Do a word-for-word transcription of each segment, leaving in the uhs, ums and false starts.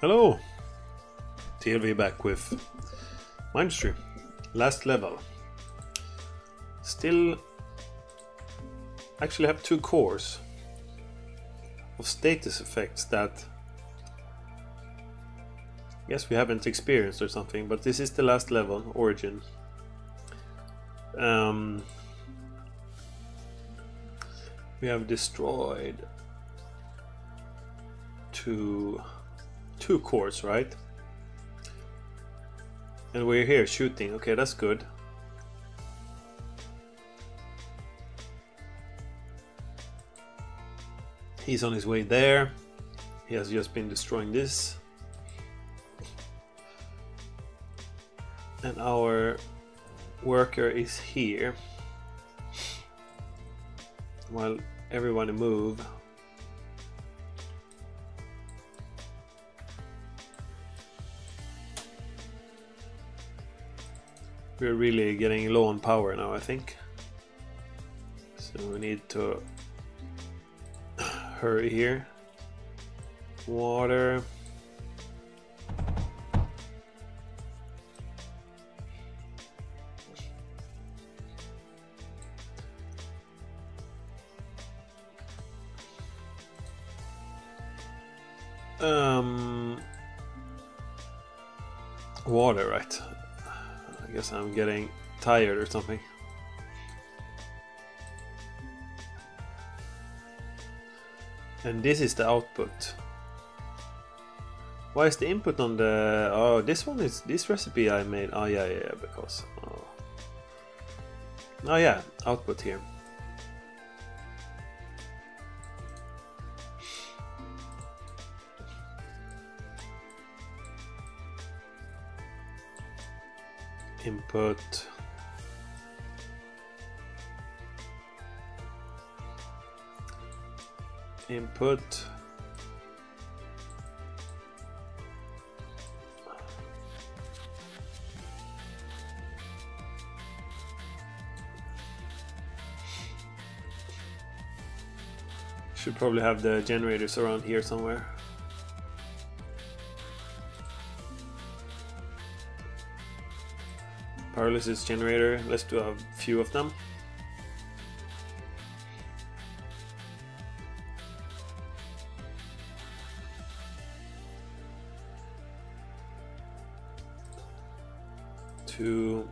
Hello! T L V back with Mindustry. Last level. Still actually have two cores of status effects that I guess we haven't experienced or something, but this is the last level, Origin. Um, we have destroyed two two cores, right? And we're here shooting. Okay, that's good. He's on his way there. He has just been destroying this. And our worker is here. While everyone move. We're really getting low on power now, I think. So we need to hurry here. Water. Um, water, right. I guess I'm getting tired or something. And this is the output. Why is the input on the... Oh, this one is... This recipe I made... Oh, yeah, yeah, yeah, because... Oh, oh yeah, output here. Input. Input. Should probably have the generators around here somewhere. Paralysis generator, let's do a few of them. Two.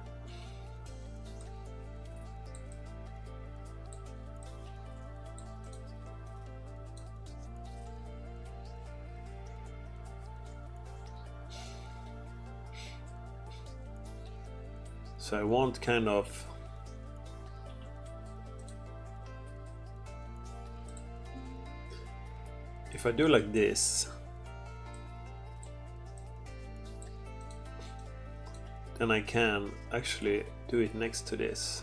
So I want kind of if I do like this, then I can actually do it next to this.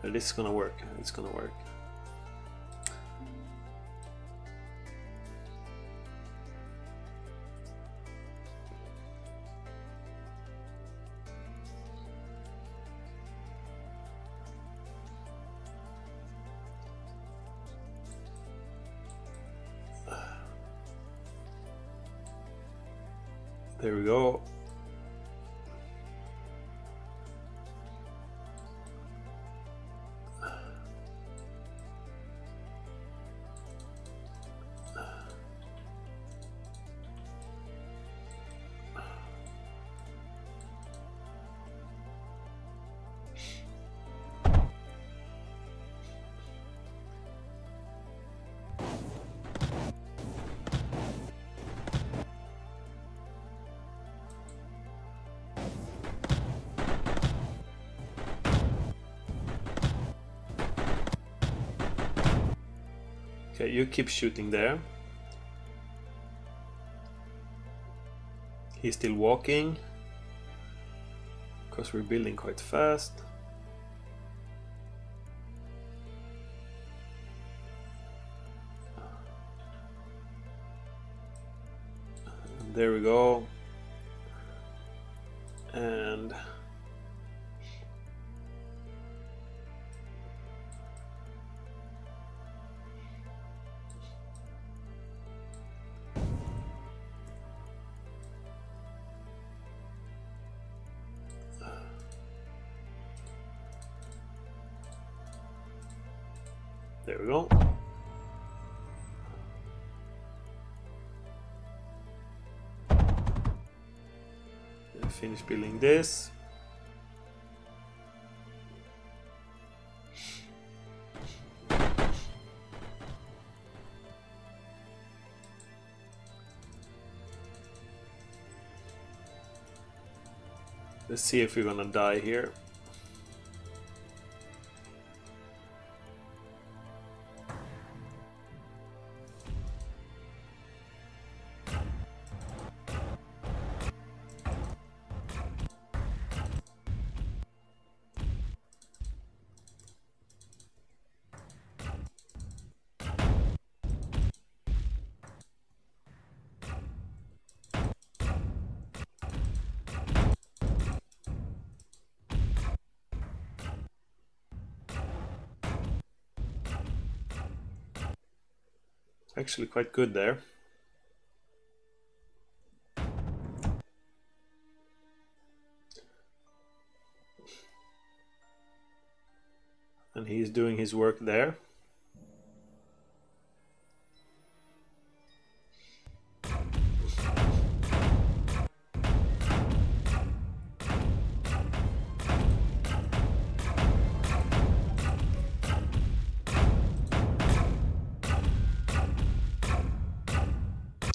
But this is gonna work, it's gonna work. There we go. Okay, you keep shooting there. He's still walking because we're building quite fast. And there we go. And There we go. Then finish building this. Let's see if we're gonna die here. Actually quite good there. And he's doing his work there.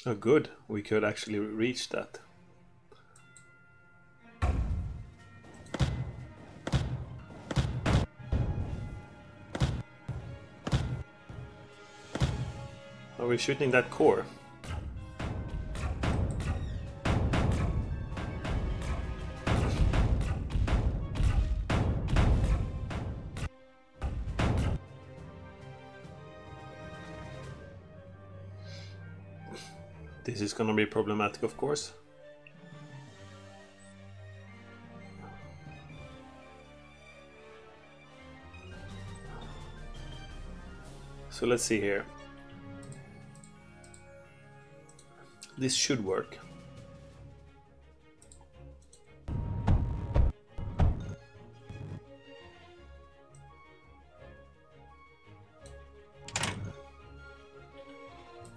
Oh, good. We could actually reach that. Are we shooting that core? This is going to be problematic, of course. So let's see here. This should work.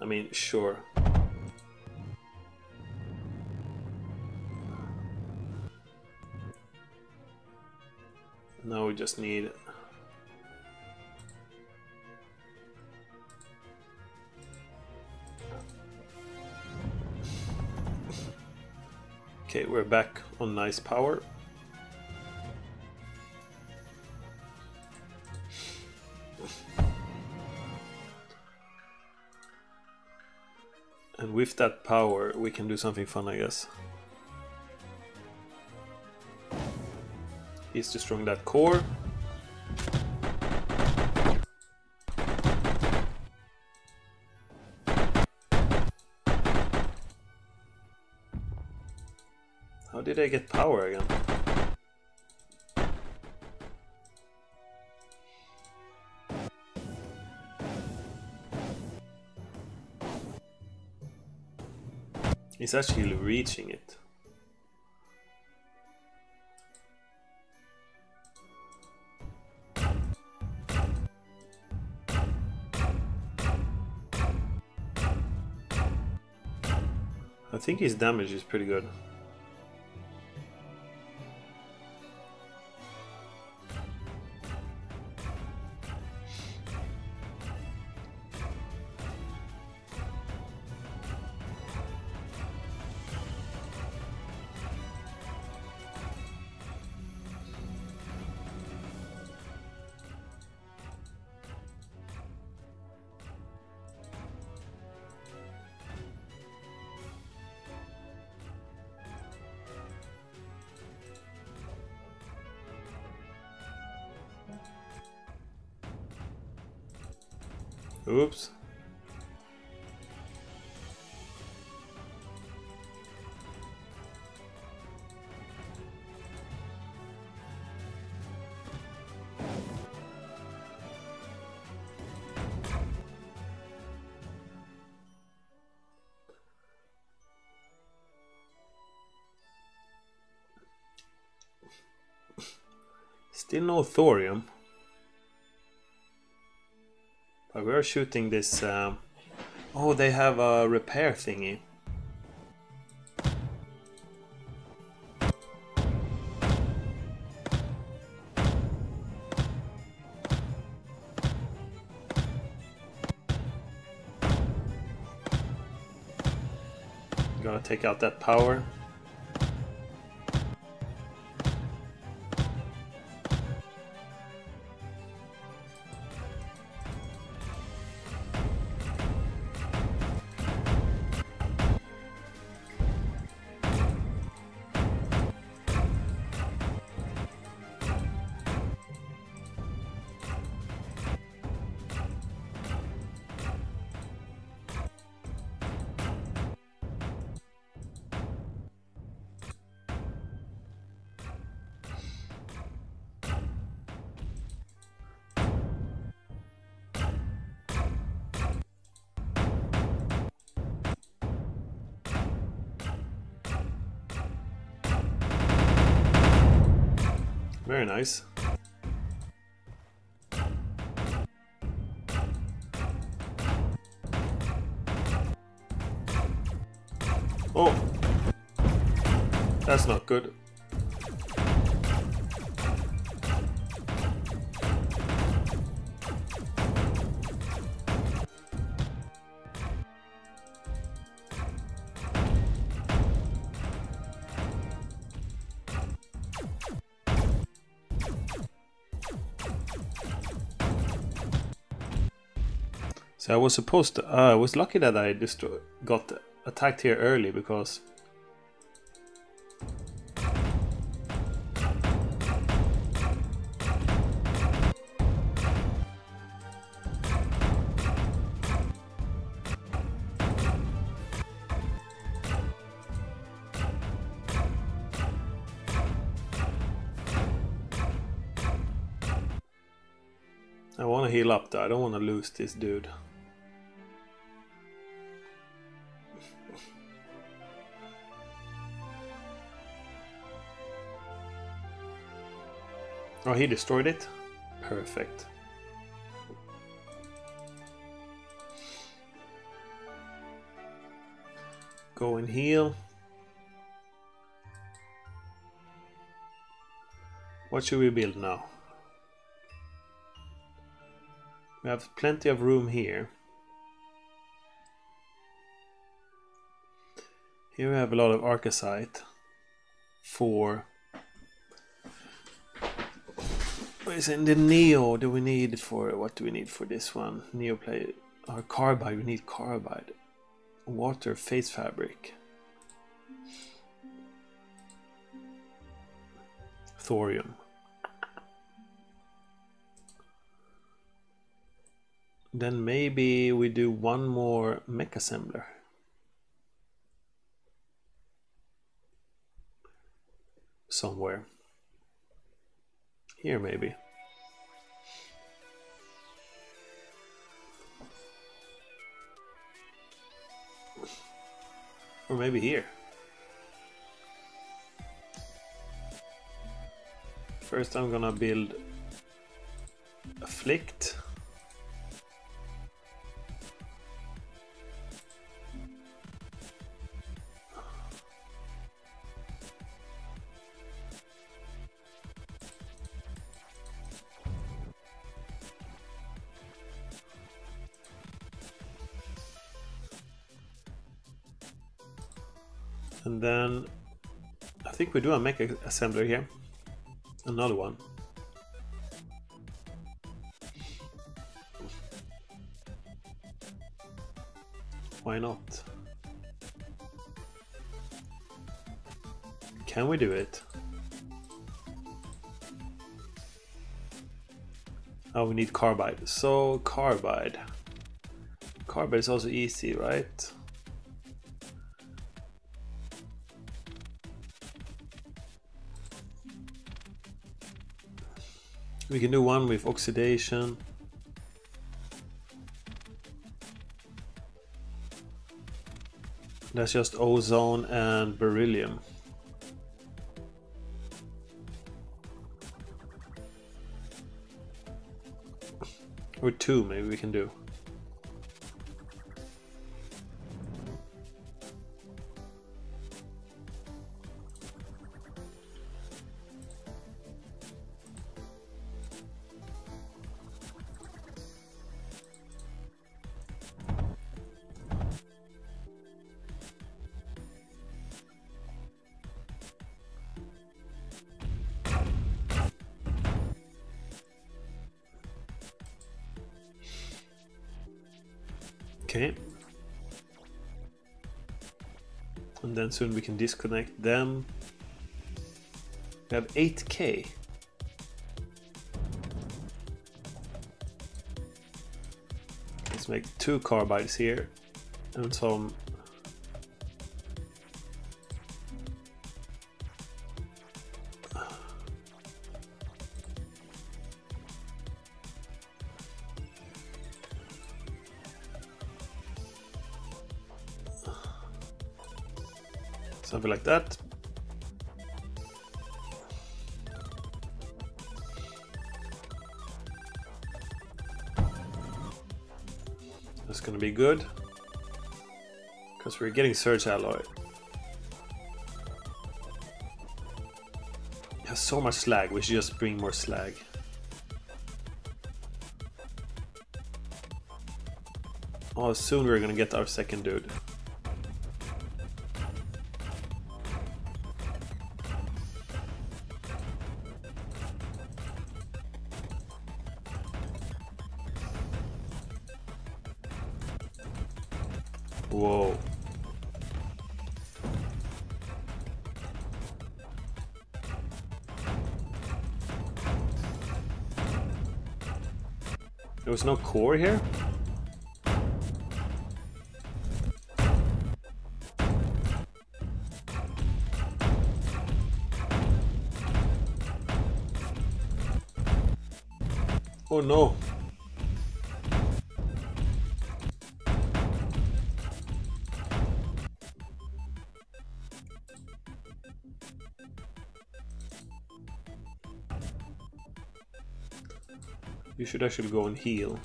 I mean, sure. Now we just need okay, we're back on nice power. And with that power we can do something fun, I guess. He's destroying that core. How did I get power again? He's actually reaching it. I think his damage is pretty good. Oops. Still no thorium. But we're shooting this... Um, oh, they have a repair thingy. I'm gonna take out that power. Very nice. Oh, that's not good. So I was supposed to, uh, I was lucky that I just got attacked here early, because I want to heal up though, I don't want to lose this dude. Oh, he destroyed it? Perfect. Go and heal. What should we build now? We have plenty of room here. Here we have a lot of Arcasite for... is in the Neo. Do we need for what do we need for this one? Neo play or carbide? We need carbide, water, face fabric, thorium. Then maybe we do one more mech assembler. Somewhere. Here maybe. Or maybe here. First I'm gonna build Afflict. And then I think we do a mech assembler here. Another one. Why not? Can we do it? Oh, we need carbide. So carbide. Carbide is also easy, right? We can do one with oxidation. That's just ozone and beryllium. Or two maybe we can do. Okay. And then soon we can disconnect them. We have eight K. Let's make two carbides here and some something like that. That's gonna be good because we're getting surge alloy. It has so much slag, we should just bring more slag. Oh, soon we're gonna get our second dude. Whoa. There was no core here? Oh no. You should actually go and heal.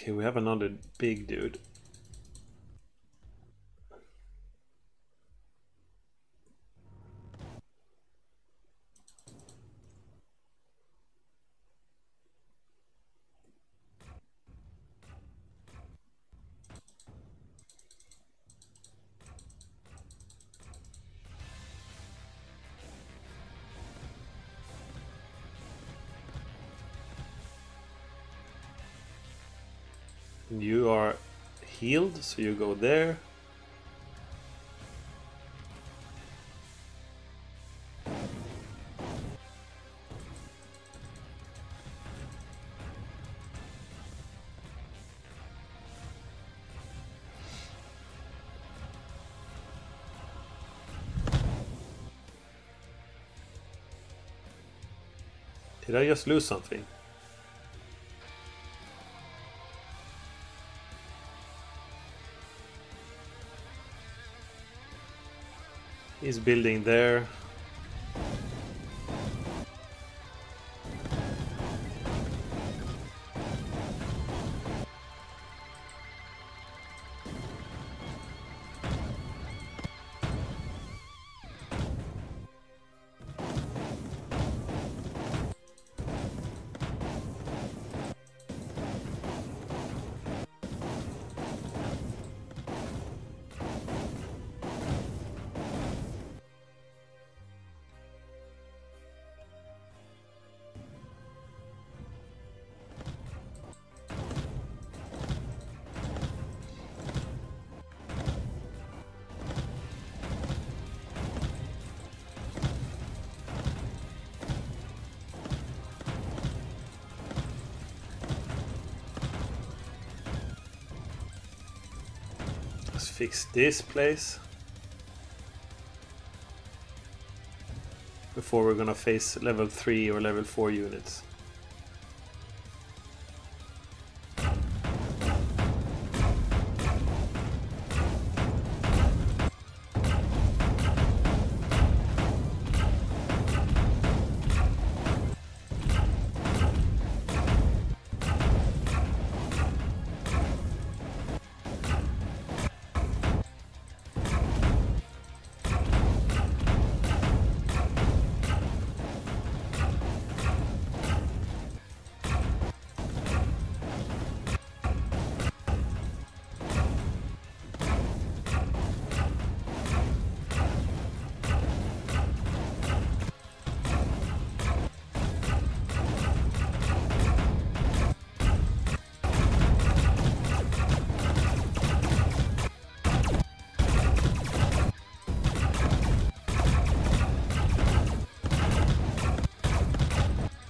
Okay, we have another big dude. You are healed, so you go there. Did I just lose something? He's building there. Let's fix this place before we're gonna face level three or level four units.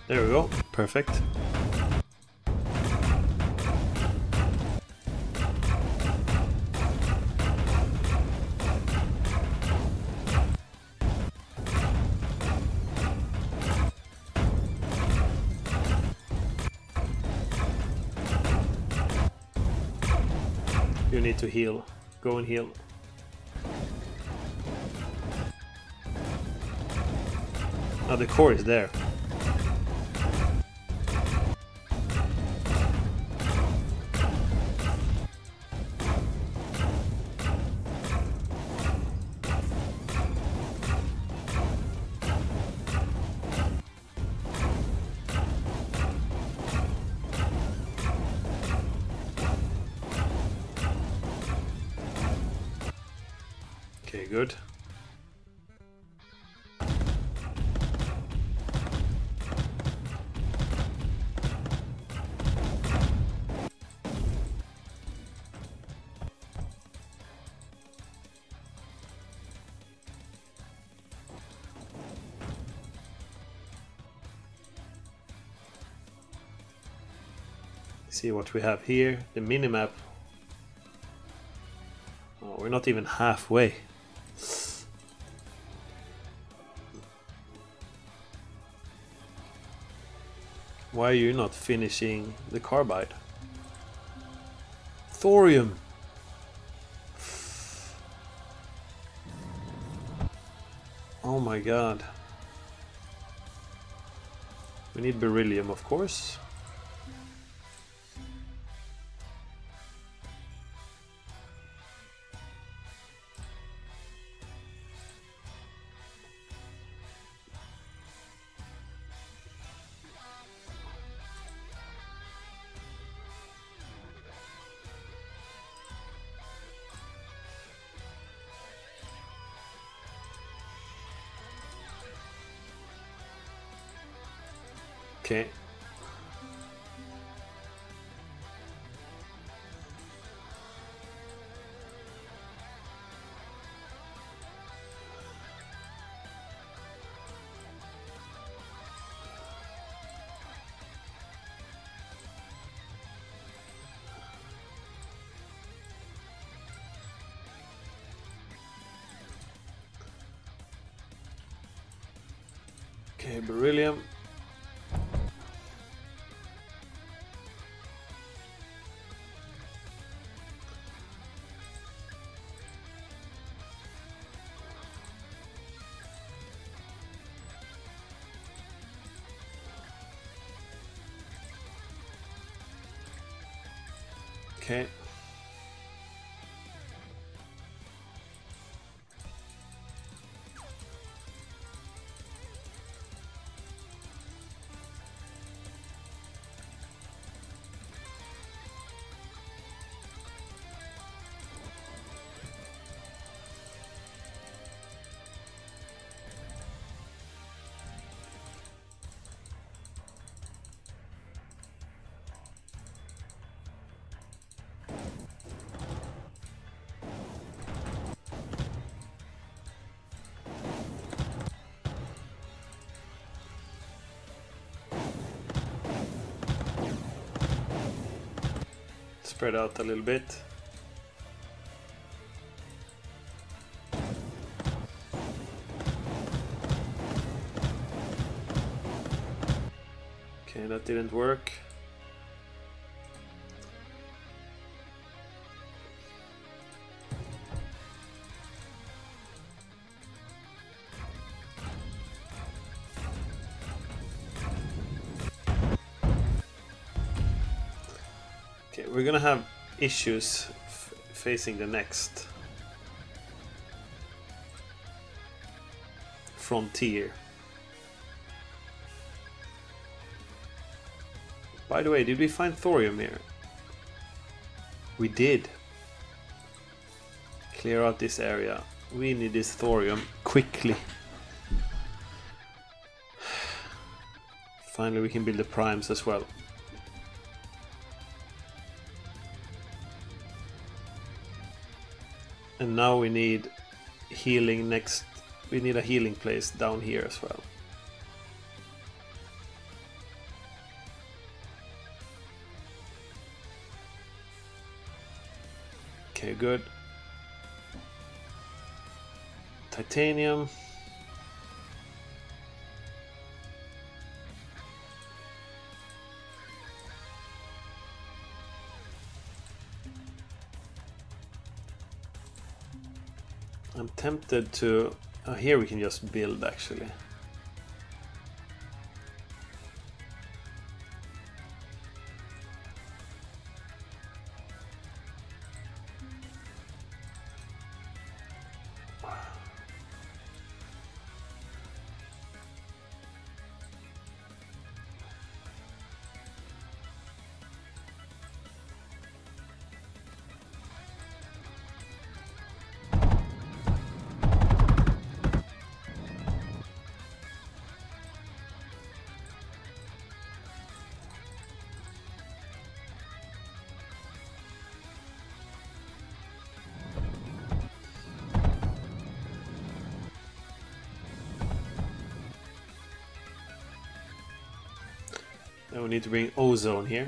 There we go. Perfect. You need to heal. Go and heal. Now the core is there. Okay, good. See what we have here, the minimap. Oh, we're not even halfway. Why are you not finishing the carbide? Thorium! Oh my god. We need beryllium, of course. Okay. Okay, beryllium. Okay. Spread out a little bit. Okay, that didn't work. We're gonna have issues f facing the next frontier. By the way, did we find thorium here? We did. Clear out this area. We need this thorium quickly. Finally, we can build the primes as well. And now we need healing next. We need a healing place down here as well. Okay, good. Titanium. I'm tempted to... Oh, here we can just build, actually. Then we need to bring ozone here.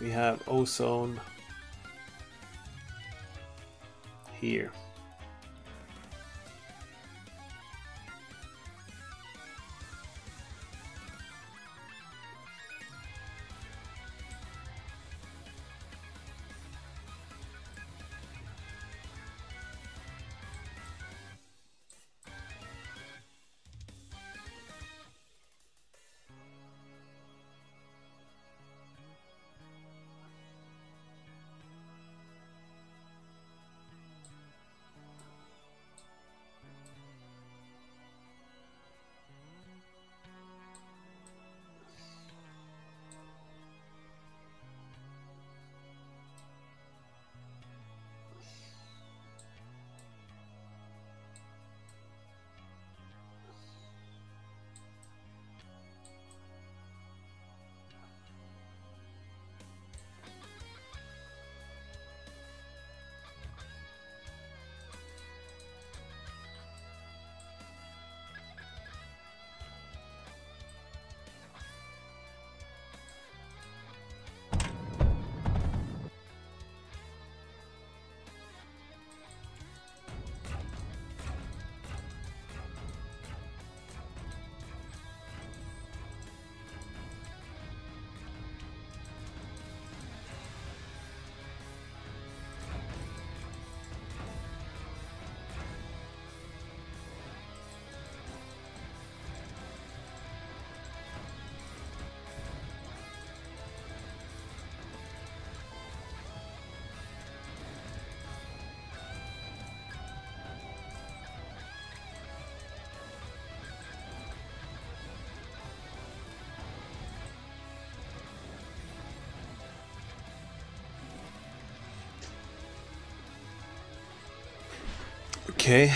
We have ozone here. Okay.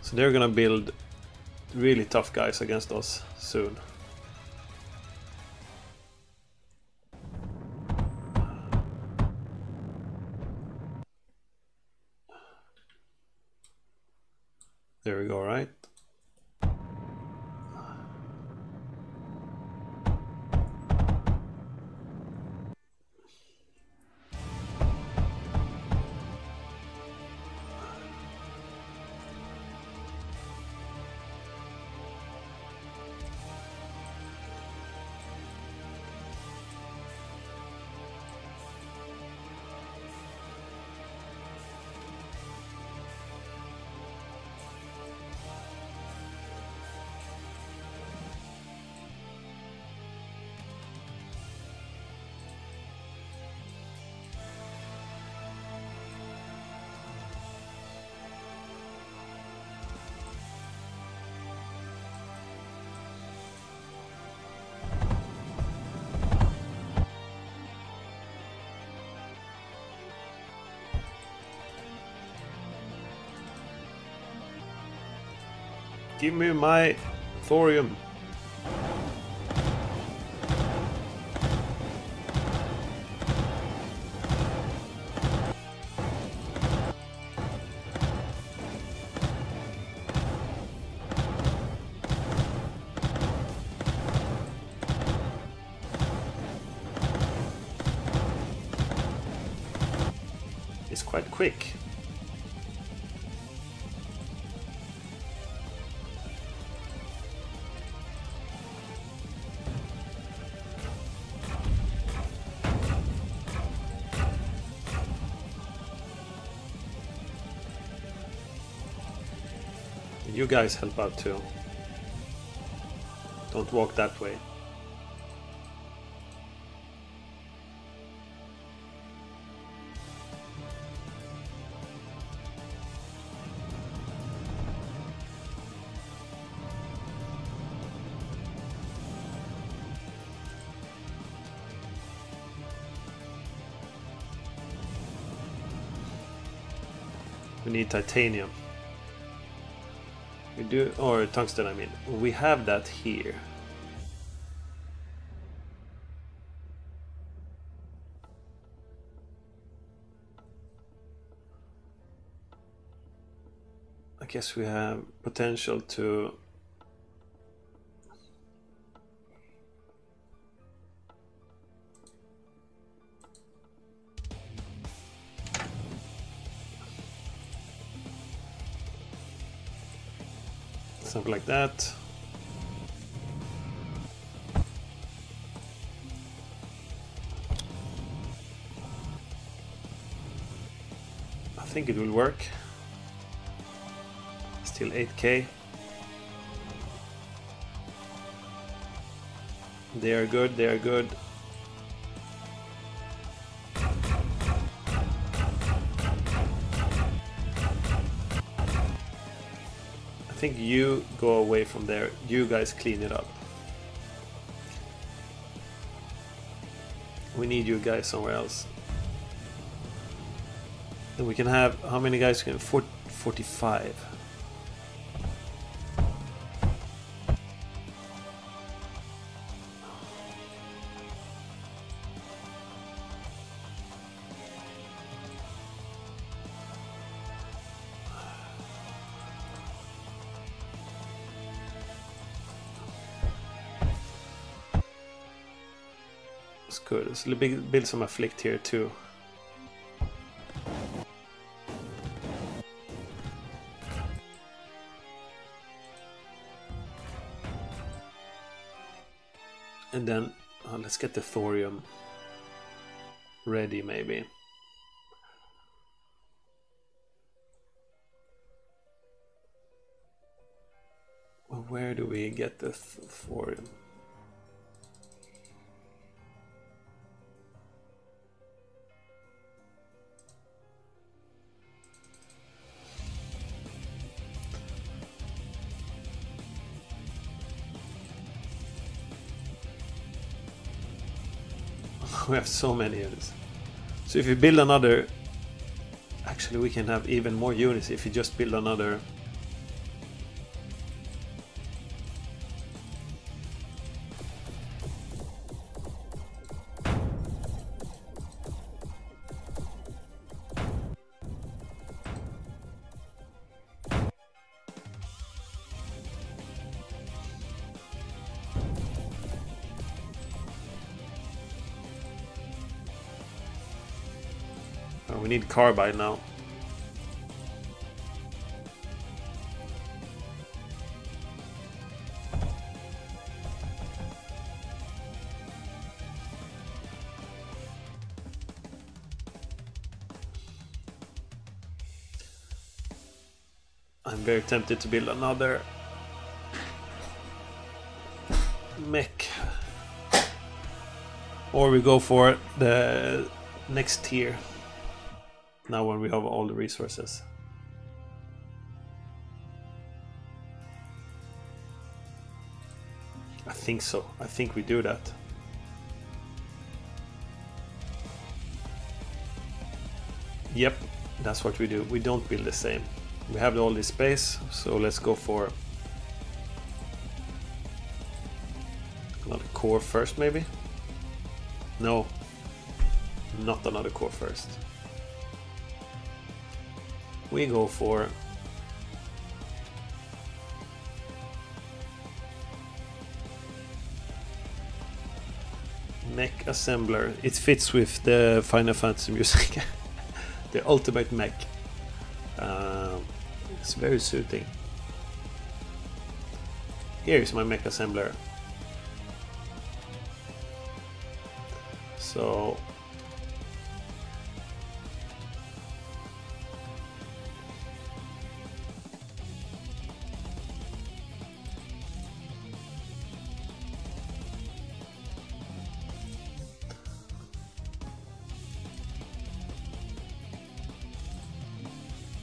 So they're gonna build really tough guys against us soon. There we go, right? Give me my thorium. quite quick. You guys help out too. Don't walk that way. We need titanium. We do, or tungsten, I mean. We have that here. I guess we have potential to something like that. I think it will work. Still eight K. They are good, they are good. I think you go away from there, you guys clean it up. We need you guys somewhere else. And we can have, how many guys can, forty-five. Good. So let's build some afflict here too. And then oh, let's get the thorium ready maybe. Well, where do we get the th thorium? We have so many units. So if you build another, actually we can have even more units if you just build another carbide now. I'm very tempted to build another mech, or we go for the next tier. Now when we have all the resources. I think so. I think we do that. Yep, that's what we do. We don't build the same. We have all this space, so let's go for another core first maybe. No, not another core first. We go for mech assembler. It fits with the Final Fantasy music. the ultimate mech. Uh, it's very soothing. Here is my mech assembler. So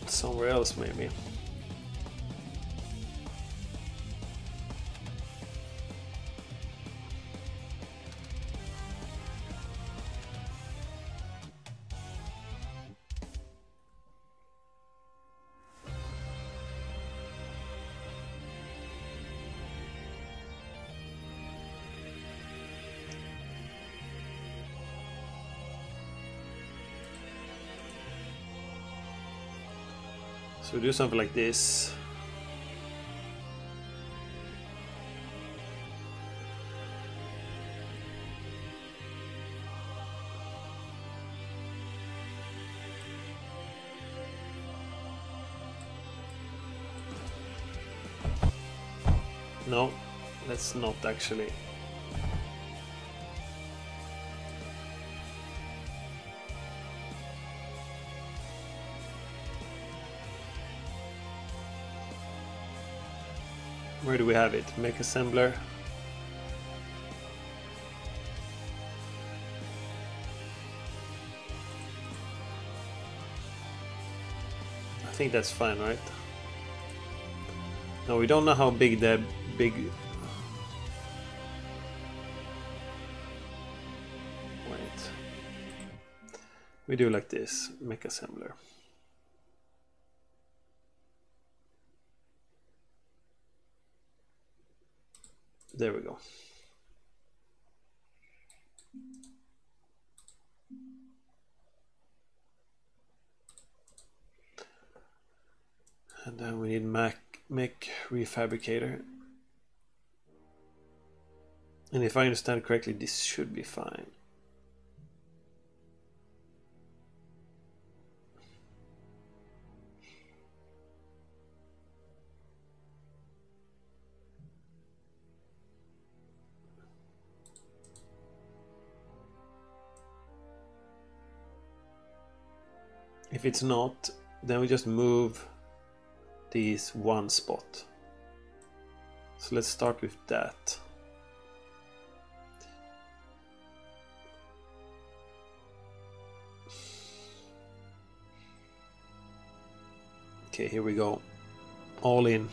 somewhere else maybe. So do something like this. No, that's not actually. Where do we have it? Mech assembler. I think that's fine, right? No, we don't know how big the big. Wait. We do like this, mech assembler. There we go. And then we need Mac Mac Refabricator. And if I understand correctly, this should be fine. If it's not, then we just move these one spot. So let's start with that. Okay, here we go. All in.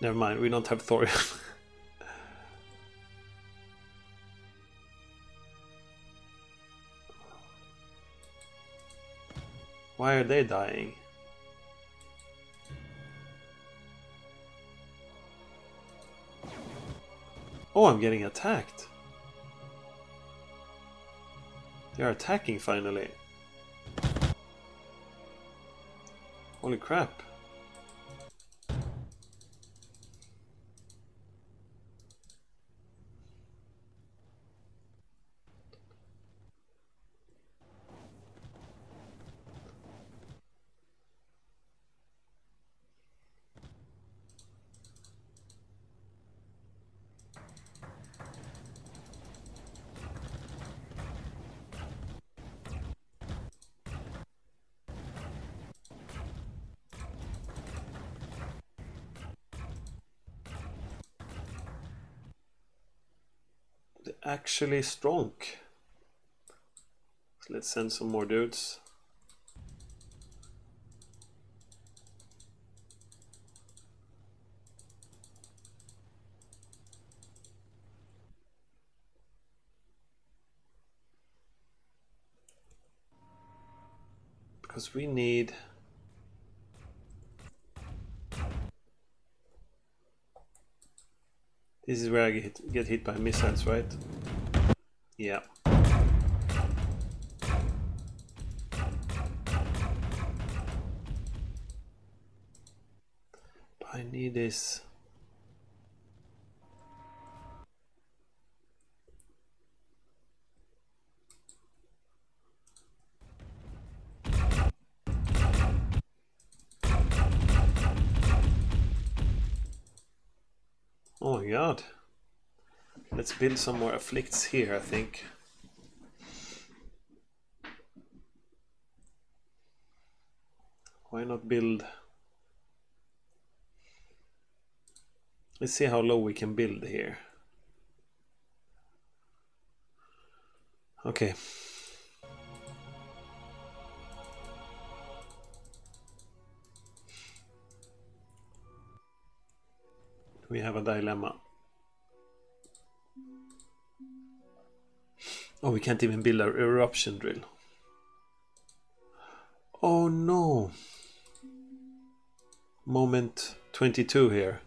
Never mind, we don't have thorium. Why are they dying? Oh, I'm getting attacked. They are attacking finally. Holy crap. Actually strong. So let's send some more dudes. Because we need this is where I get, get hit by missiles, right? Yeah. But I need this. Oh my god. Let's build some more afflicts here, I think. Why not build? Let's see how low we can build here. Okay. We have a dilemma. Oh, we can't even build our eruption drill. Oh no. Moment twenty-two here.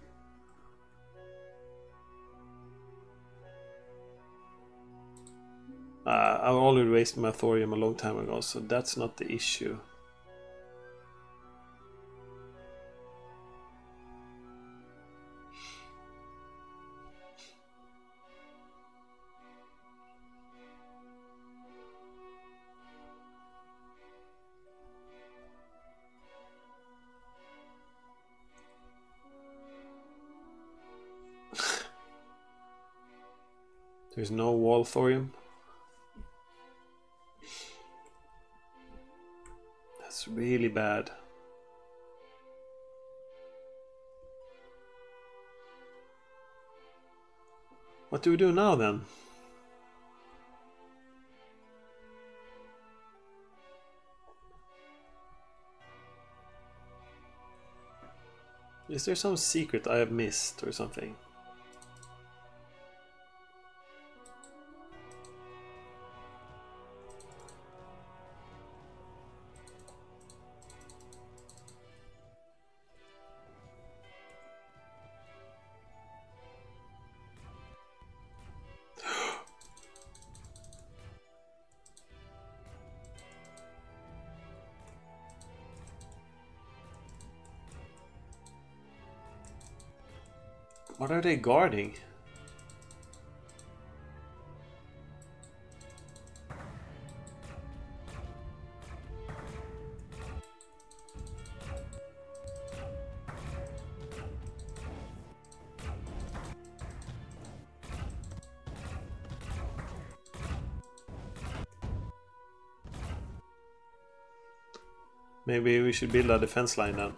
Uh, I already wasted my thorium a long time ago, so that's not the issue. There's no wall thorium. That's really bad. What do we do now then? Is there some secret I have missed or something? What are they guarding? Maybe we should build a defense line then.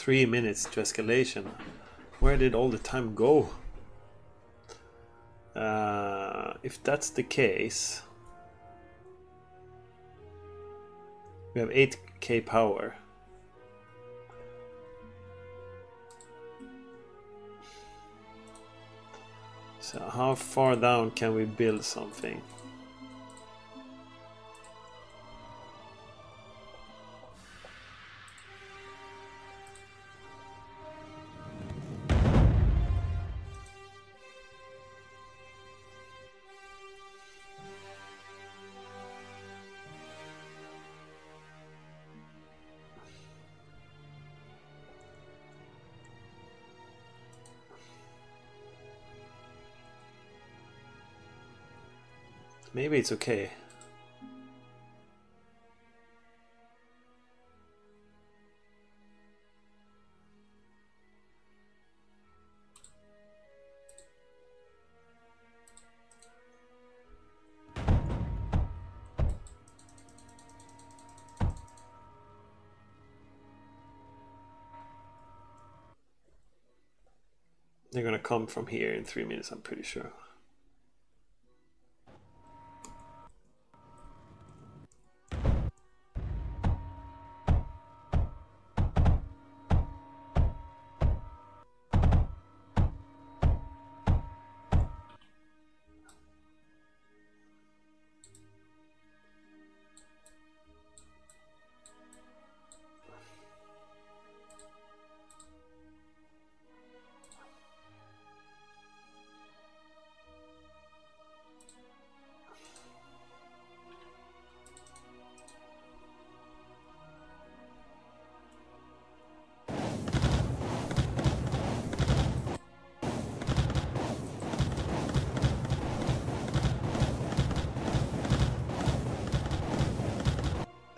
Three minutes to escalation. Where did all the time go? Uh, if that's the case, we have eight K power. So how far down can we build something? Maybe it's okay. They're gonna come from here in three minutes, I'm pretty sure.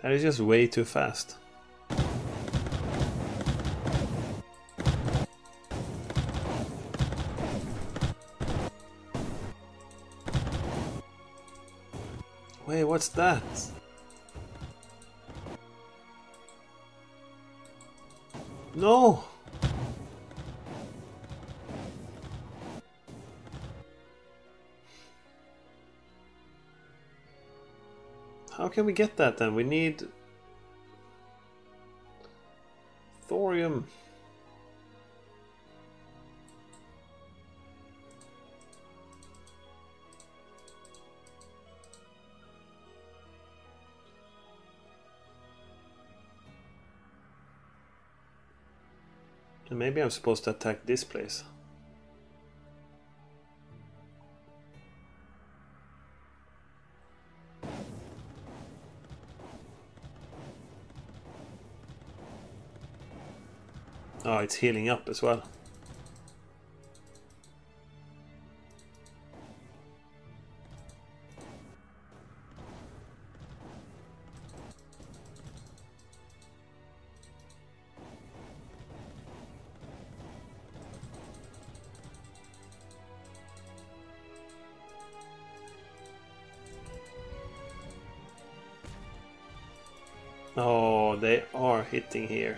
That is just way too fast. Wait, what's that? No! How can we get that then? We need thorium. And maybe I'm supposed to attack this place. Oh, it's healing up as well. Oh, they are hitting here.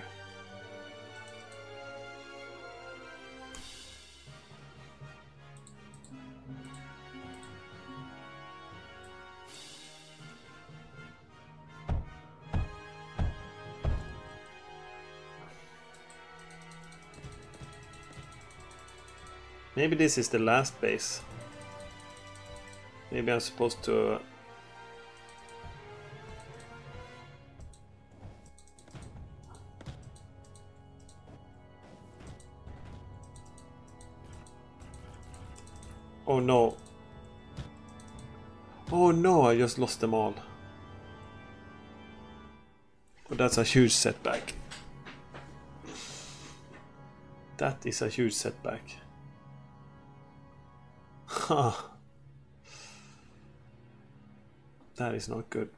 Maybe this is the last base. Maybe I'm supposed to... Uh... Oh no. Oh no, I just lost them all. But that's a huge setback. That is a huge setback. Huh. That is not good.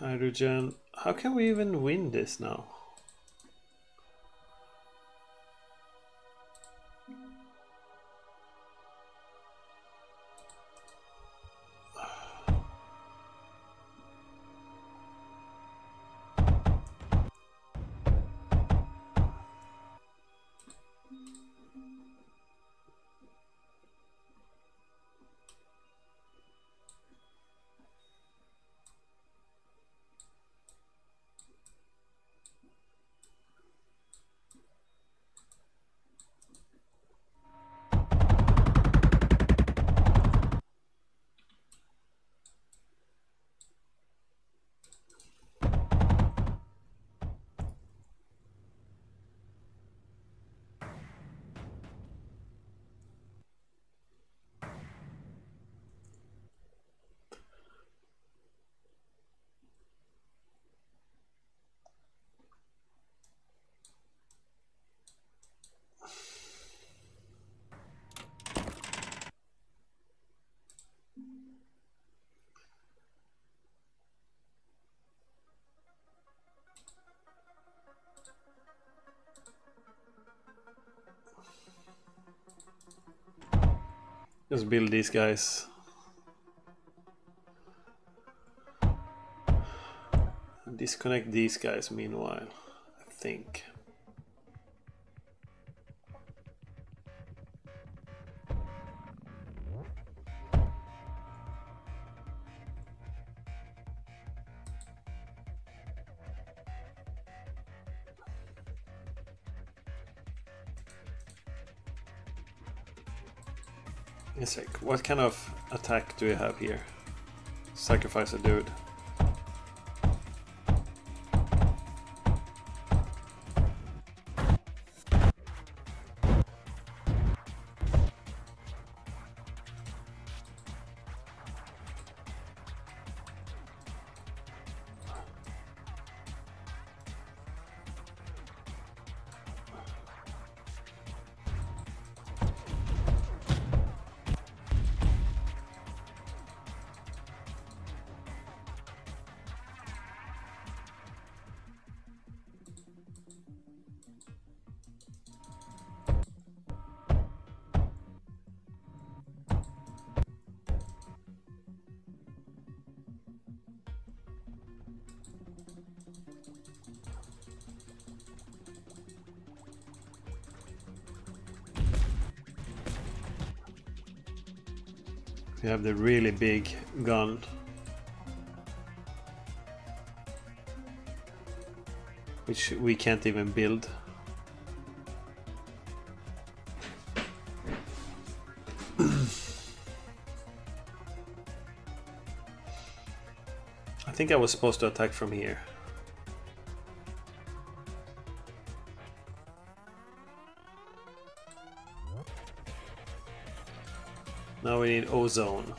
Hydrogen. How can we even win this now? Just build these guys. Disconnect these guys meanwhile, I think. a sec. What kind of attack do we have here? Sacrifice a dude. We have the really big gun. Which we can't even build. I think I was supposed to attack from here. Now we need ozone.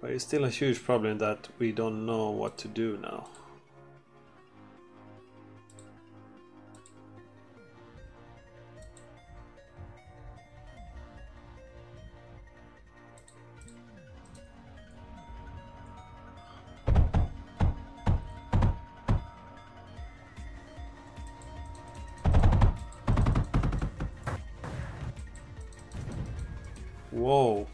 But it's still a huge problem that we don't know what to do now. Whoa.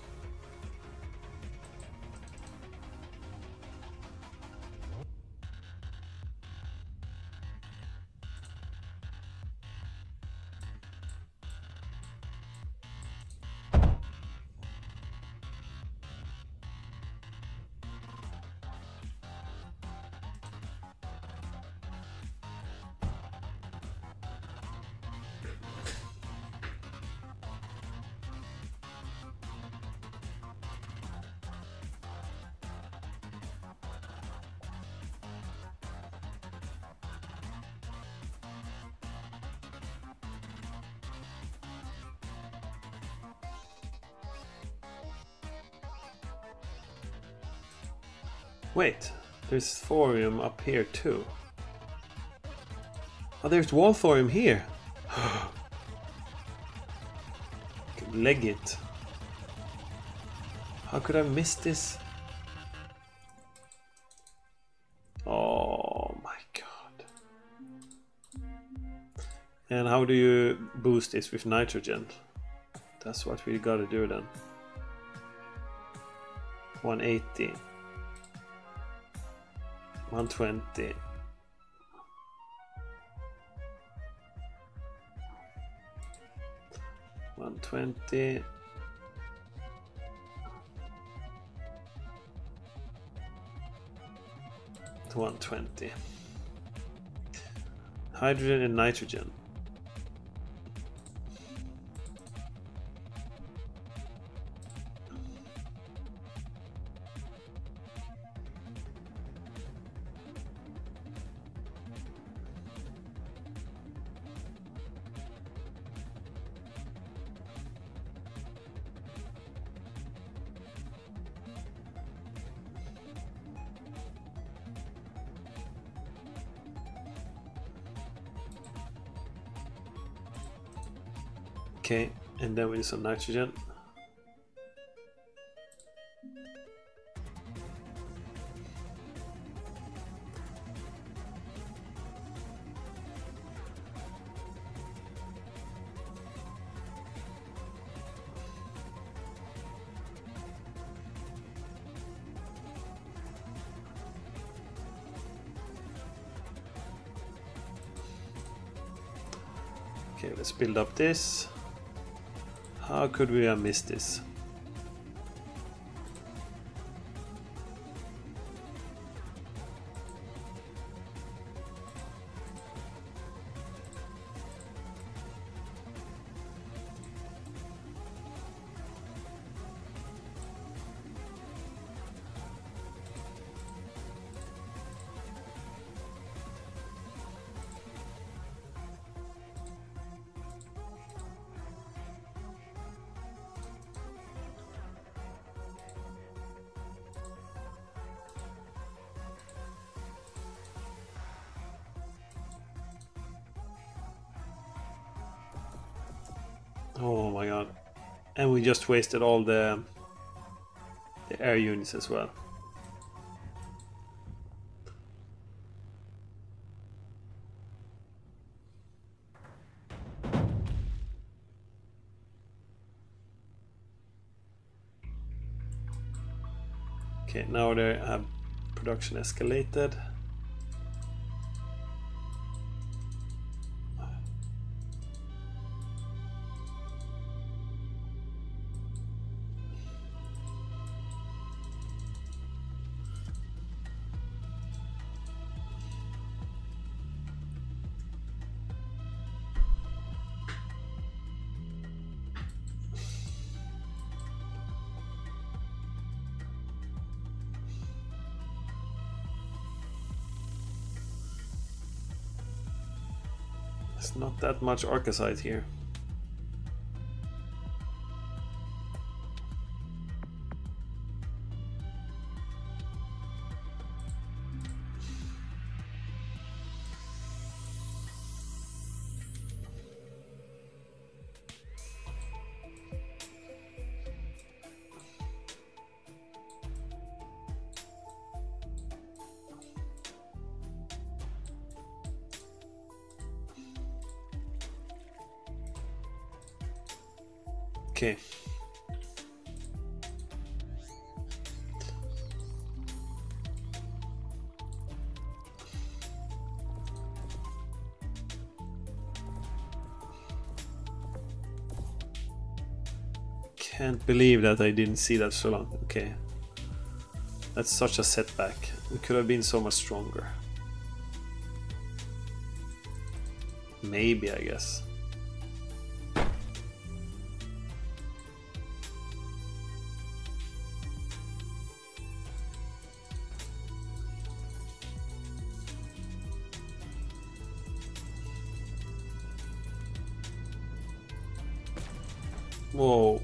Wait, there's thorium up here too. Oh, there's wall thorium here. Leg it. How could I miss this? Oh my god. And how do you boost this with nitrogen? That's what we gotta do then. one eighty. one twenty. one twenty. To one twenty. Hydrogen and nitrogen. Okay, and then we need some nitrogen. Okay, let's build up this. How could we have missed this? Oh my god. And we just wasted all the, the air units as well. Okay, now they have production escalated. It's not that much Arcasite here. Okay. Can't believe that I didn't see that so long. Okay. That's such a setback. We could have been so much stronger. Maybe, I guess. Whoa.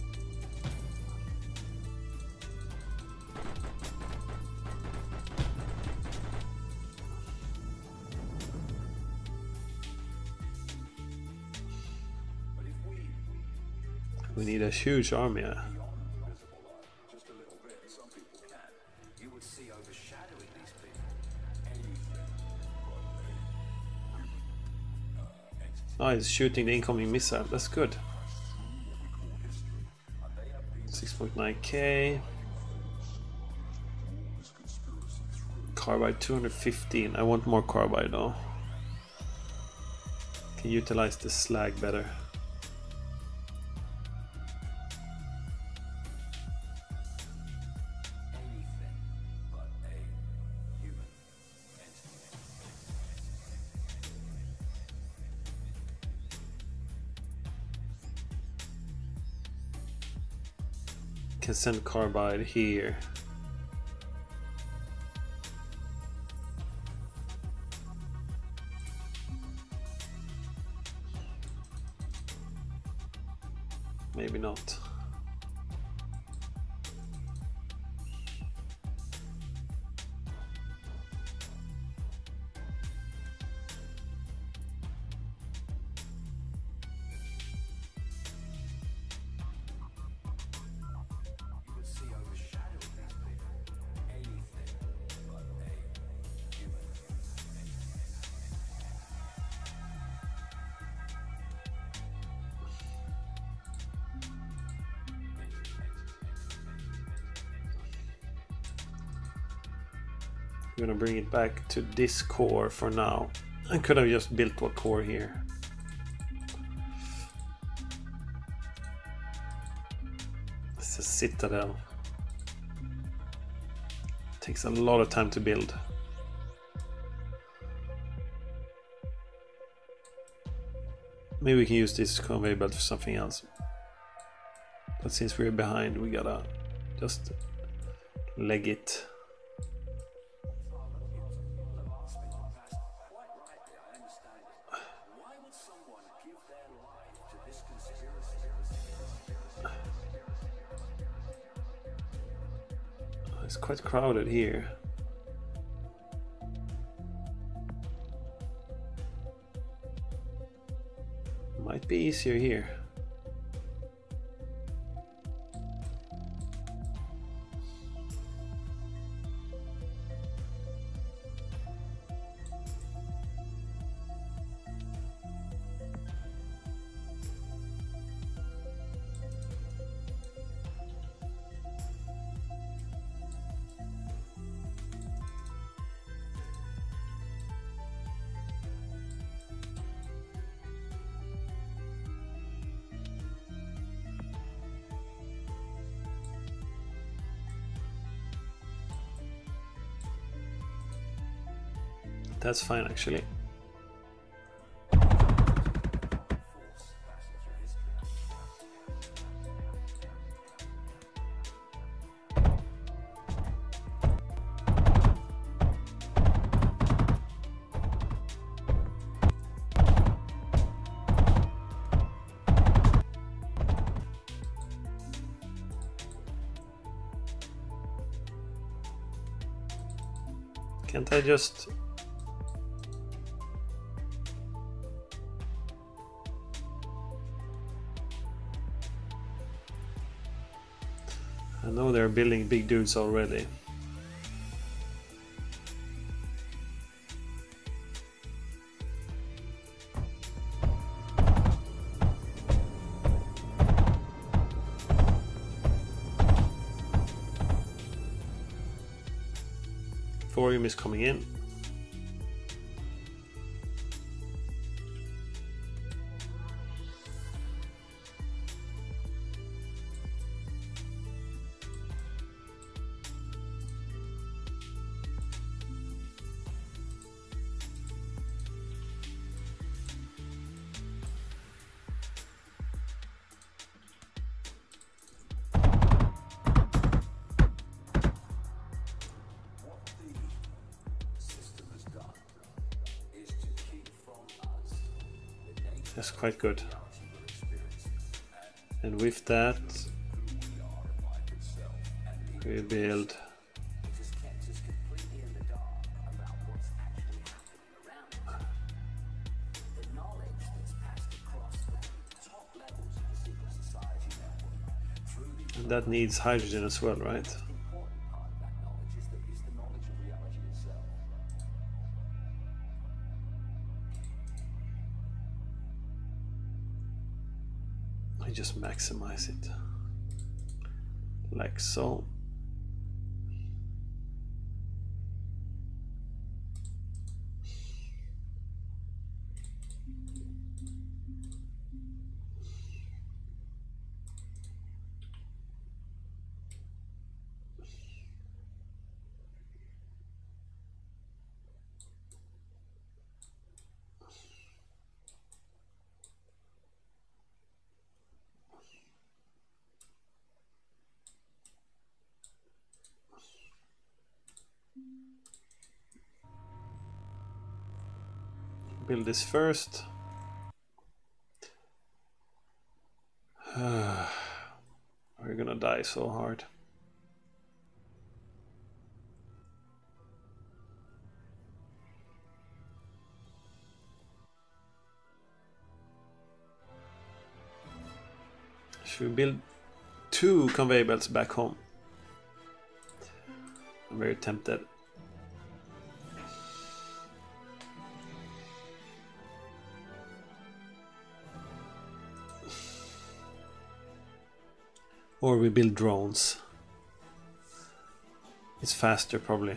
We need a huge army. Yeah. Oh, he's shooting the incoming missile. That's good. six point nine K. Carbide two hundred fifteen. I want more carbide though. Can utilize the slag better. Can send carbide here. Maybe not. I'm gonna bring it back to this core for now. I could have just built a core here. Citadel. Takes a lot of time to build. Maybe we can use this conveyor belt for something else. But since we're behind, we gotta just leg it. It's quite crowded here. Might be easier here. That's fine, actually. Can't I just... I know they're building big dudes already. Thorium is coming in. That's quite good. And with that, we build. And that needs hydrogen as well, right? Just maximize it like so. Build this first. We're gonna die so hard. Should we build two conveyor belts back home? I'm very tempted. Or we build drones. It's faster probably.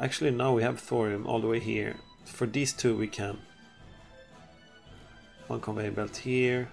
Actually now we have thorium all the way here. For these two we can. One conveyor belt here.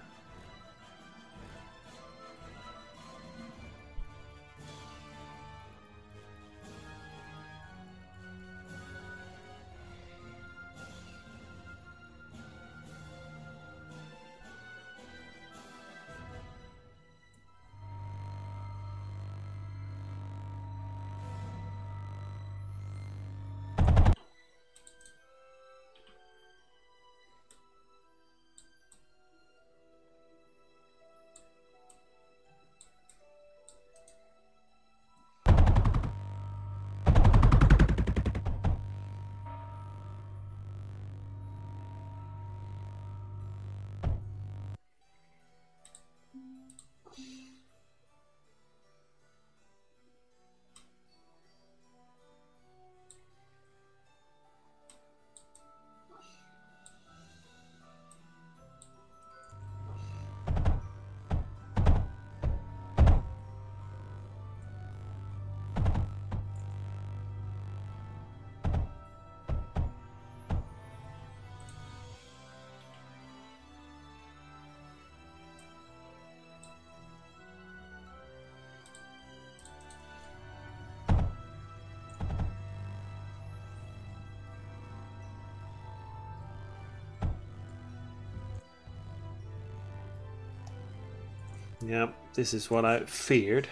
Yep, this is what I feared.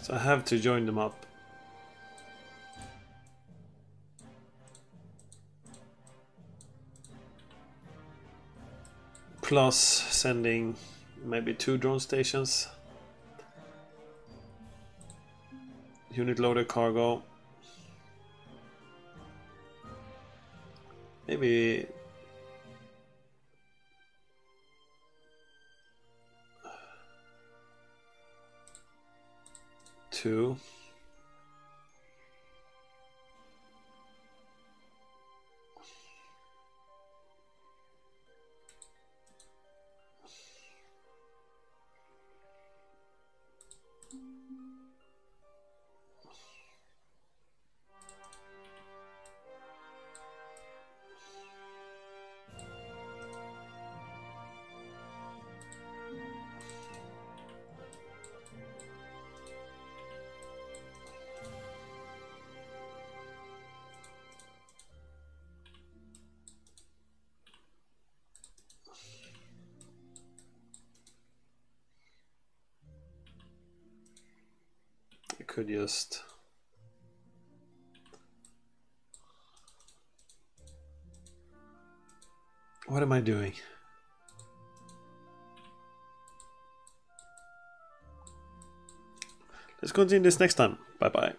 So I have to join them up. Plus sending maybe two drone stations. Unit loader cargo. Maybe two. Could just what am I doing? Let's continue this next time. Bye bye.